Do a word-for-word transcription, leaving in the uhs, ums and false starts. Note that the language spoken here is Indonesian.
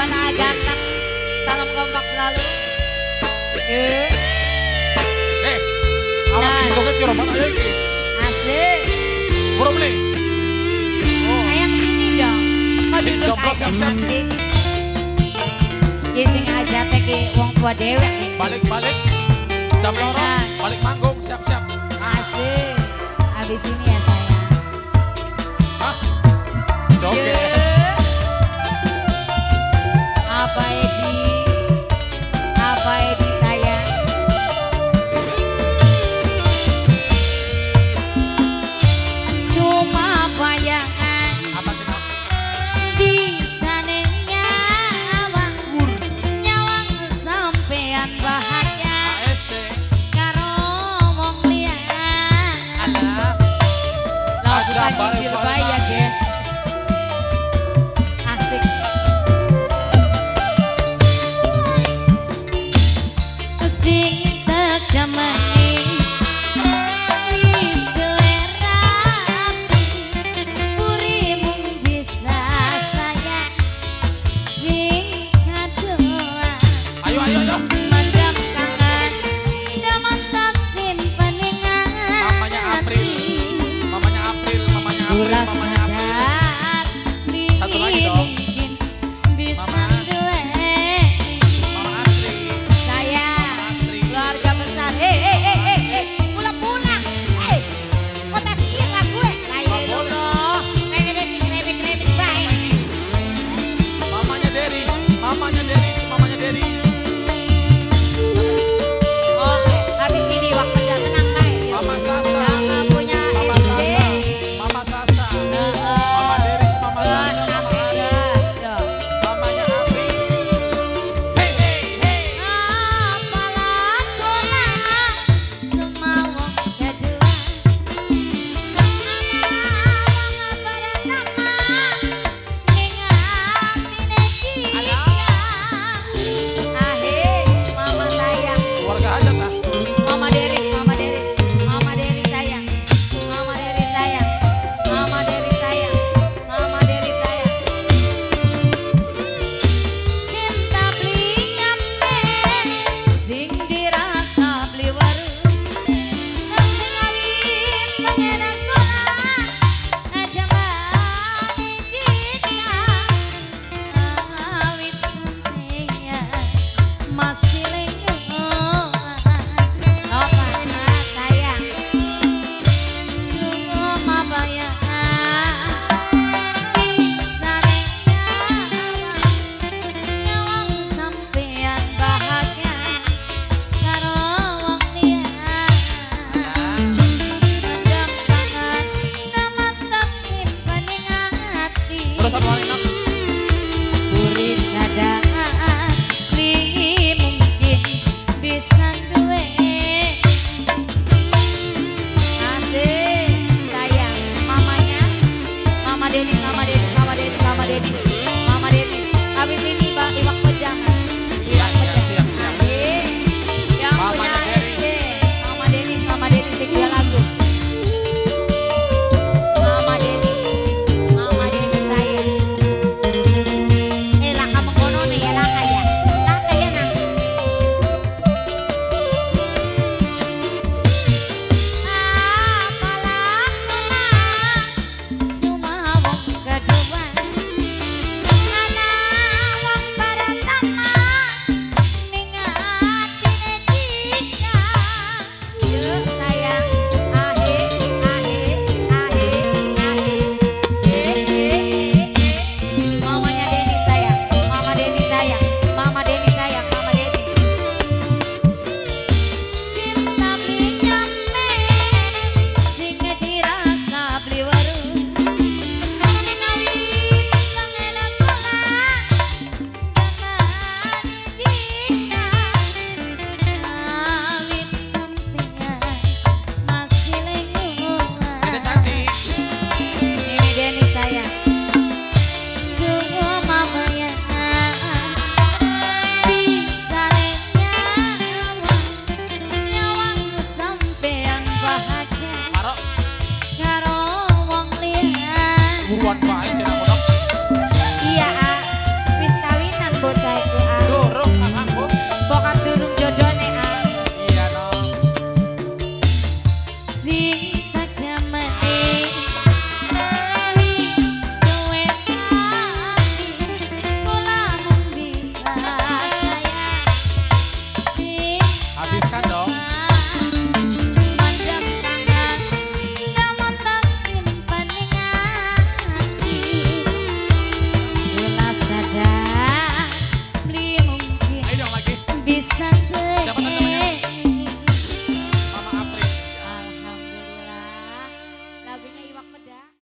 buat Ajang. Salam kompak selalu. Eh. Eh. Awak joget kira mana ya ini? Asik. Kurang beli. Ayang sini dong. Kau duduk ayang cantik. Gising aja teki wong tua dewek. Balik balik. Jam lorong. Balik manggung siap siap. Asik. Abis ini ya sayang. Hah? Joget. Apa Edi? Apa Edi saya? Cuma bayangan apa sih kamu? Di sana nyawang nyawang sampean bahaya karo wong liyan. Ada lawan banjir bahaya guys. Sing dirasa beli waru nang ngawi pengen